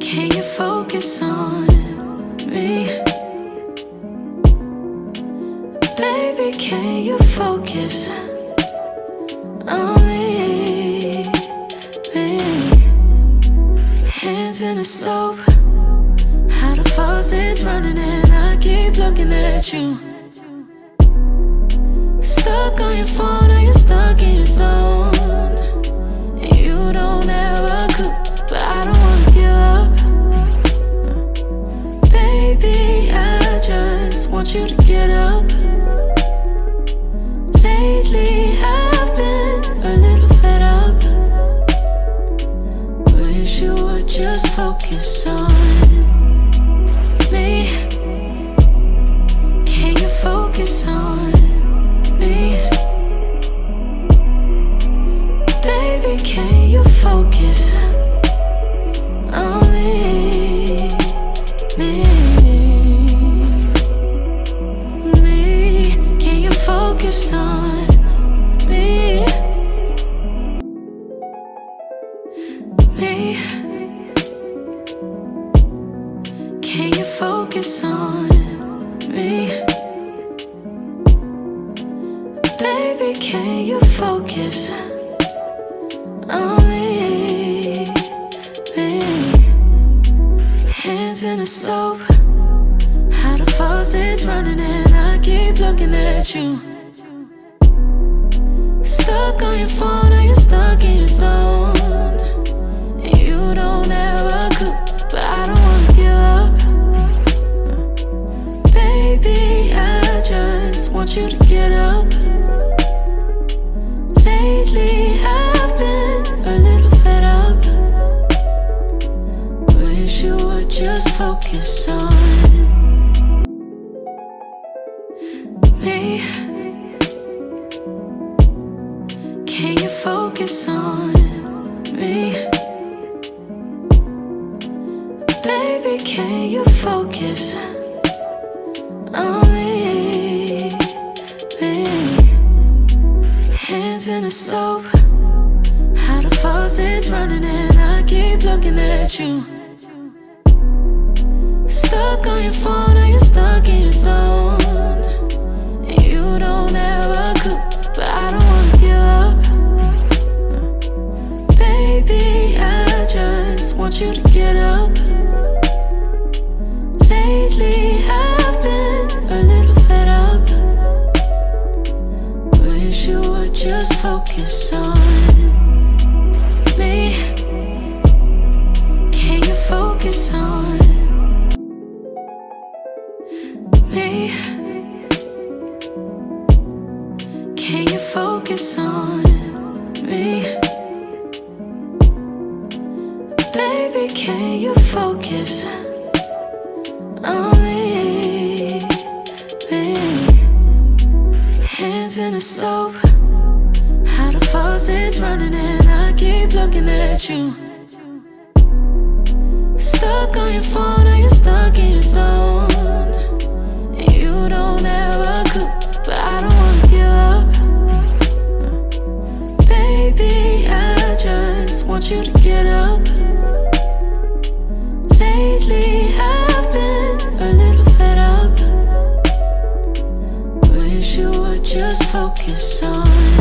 Can you focus on me? Baby, can you focus on me? Hands in the soap, how the faucet's running and I keep looking at you. Stuck on your phone, are you stuck in your zone? Want you to get up. Lately I've been a little fed up. Wish you would just focus on me. Can you focus on me? Baby, can you focus on me? Focus on me. Can you focus on me? Baby, can you focus on me? Hands in the soap, how the faucet's running and I keep looking at you. Stuck on your phone, are you stuck in your zone? And you don't ever cook, but I don't wanna give up. Baby, I just want you to get up. Lately I've been a little fed up. Wish you would just focus on me. Can you focus on me? Baby, can you focus on me? Hands in the soap, how the faucet's running and I keep looking at you. Stuck on your phone, are you stuck in your zone? And you don't ever cook, but I don't wanna give up. Baby, I just want you to get up. Lately, I've been a little fed up. Wish you would just focus on me. Can you focus on me? Can you focus on me? Baby, can you focus on me? Hands in the soap, how the faucet's running and I keep looking at you. Stuck on your phone, are you stuck in your zone? And you don't ever cook, but I don't wanna give up. Baby, I just want you to get up. Lately I've been a little fed up. Wish you would just focus on